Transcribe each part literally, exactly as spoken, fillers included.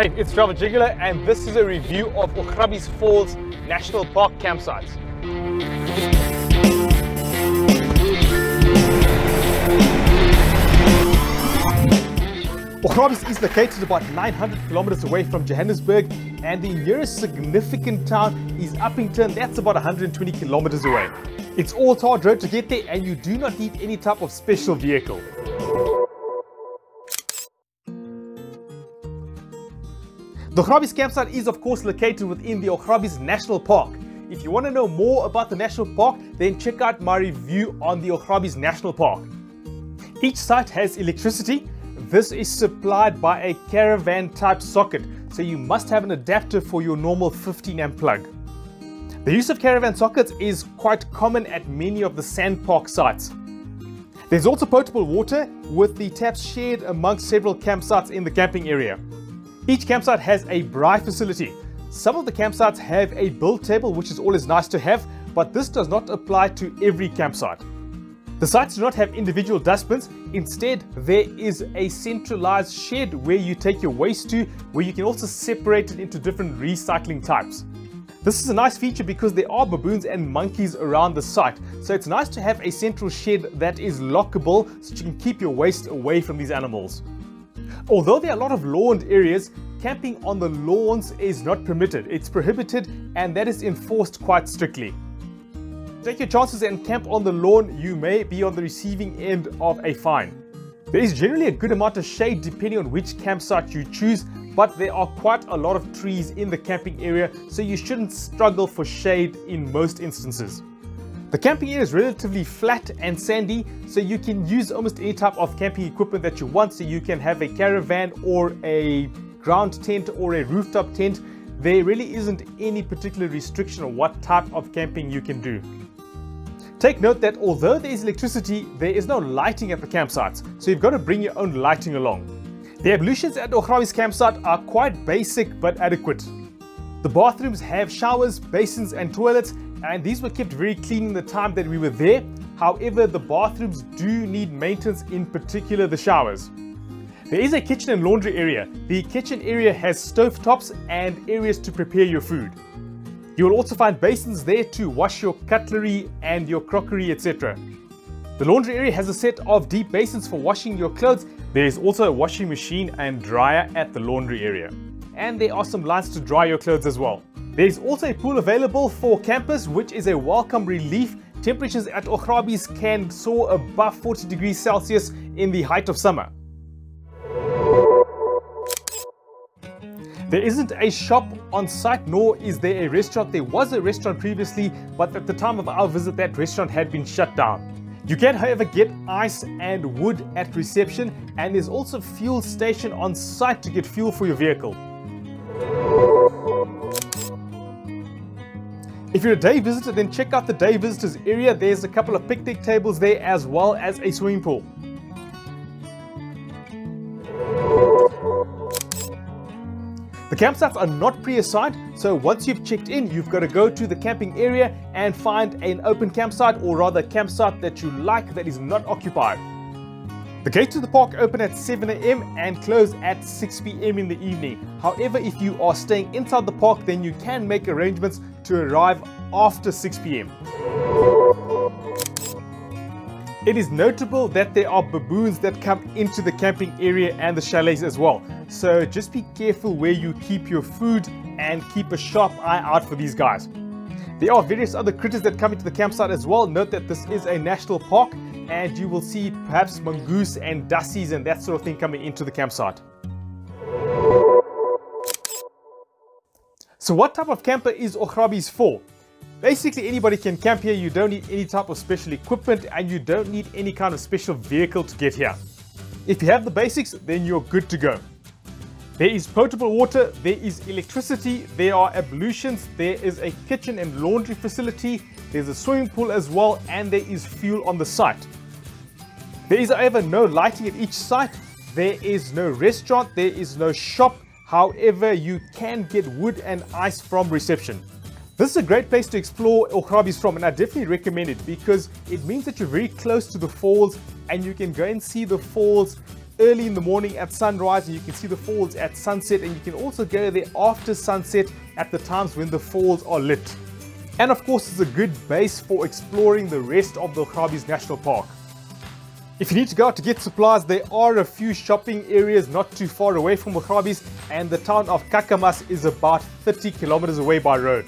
Hey, it's Travel Gigolo, and this is a review of Augrabies Falls National Park campsites. Augrabies is located about nine hundred kilometers away from Johannesburg, and the nearest significant town is Uppington. That's about one hundred twenty kilometers away. It's all tarred road to get there, and you do not need any type of special vehicle. The Augrabies campsite is of course located within the Augrabies National Park. If you want to know more about the National Park, then check out my review on the Augrabies National Park. Each site has electricity. This is supplied by a caravan type socket, so you must have an adapter for your normal fifteen amp plug. The use of caravan sockets is quite common at many of the sand park sites. There's also potable water, with the taps shared amongst several campsites in the camping area. Each campsite has a braai facility. Some of the campsites have a build table, which is always nice to have, but this does not apply to every campsite. The sites do not have individual dustbins. Instead, there is a centralized shed where you take your waste to, where you can also separate it into different recycling types. This is a nice feature because there are baboons and monkeys around the site, so it's nice to have a central shed that is lockable so you can keep your waste away from these animals. Although there are a lot of lawned areas, camping on the lawns is not permitted. It's prohibited, and that is enforced quite strictly. Take your chances and camp on the lawn. You may be on the receiving end of a fine. There is generally a good amount of shade depending on which campsite you choose, but there are quite a lot of trees in the camping area, so you shouldn't struggle for shade in most instances. The camping area is relatively flat and sandy, so you can use almost any type of camping equipment that you want. So you can have a caravan or a ground tent or a rooftop tent. There really isn't any particular restriction on what type of camping you can do. Take note that although there is electricity, there is no lighting at the campsites, so you've got to bring your own lighting along. The ablutions at Augrabies campsite are quite basic but adequate. The bathrooms have showers, basins and toilets, and these were kept very clean in the time that we were there. However, the bathrooms do need maintenance, in particular the showers. There is a kitchen and laundry area. The kitchen area has stove tops and areas to prepare your food. You will also find basins there to wash your cutlery and your crockery, et cetera. The laundry area has a set of deep basins for washing your clothes. There is also a washing machine and dryer at the laundry area. And there are some lines to dry your clothes as well. There is also a pool available for campers, which is a welcome relief. Temperatures at Augrabies can soar above forty degrees Celsius in the height of summer. There isn't a shop on site, nor is there a restaurant. There was a restaurant previously, but at the time of our visit, that restaurant had been shut down. You can, however, get ice and wood at reception, and there's also a fuel station on site to get fuel for your vehicle. If you're a day visitor, then check out the day visitors area. There's a couple of picnic tables there, as well as a swimming pool. The campsites are not pre-assigned, so once you've checked in, you've got to go to the camping area and find an open campsite, or rather a campsite that you like that is not occupied. The gates to the park open at seven a m and close at six p m in the evening. However, if you are staying inside the park, then you can make arrangements to arrive after six p m It is notable that there are baboons that come into the camping area and the chalets as well. So just be careful where you keep your food and keep a sharp eye out for these guys. There are various other critters that come into the campsite as well. Note that this is a national park, and you will see perhaps mongoose and dussies and that sort of thing coming into the campsite. So what type of camper is Augrabies for? Basically, anybody can camp here. You don't need any type of special equipment, and you don't need any kind of special vehicle to get here. If you have the basics, then you're good to go. There is potable water, there is electricity, there are ablutions, there is a kitchen and laundry facility, there's a swimming pool as well, and there is fuel on the site. There is, however, no lighting at each site. There is no restaurant, there is no shop. However, you can get wood and ice from reception. This is a great place to explore Augrabies from, and I definitely recommend it because it means that you're very close to the falls and you can go and see the falls early in the morning at sunrise, and you can see the falls at sunset, and you can also go there after sunset at the times when the falls are lit. And of course, it's a good base for exploring the rest of the Augrabies National Park. If you need to go out to get supplies, there are a few shopping areas not too far away from Augrabies, and the town of Kakamas is about thirty kilometers away by road.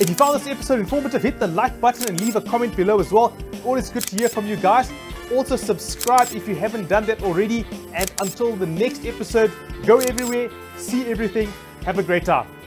If you found this episode informative, hit the like button and leave a comment below as well. It's always good to hear from you guys. Also subscribe if you haven't done that already. And until the next episode, go everywhere, see everything, have a great time.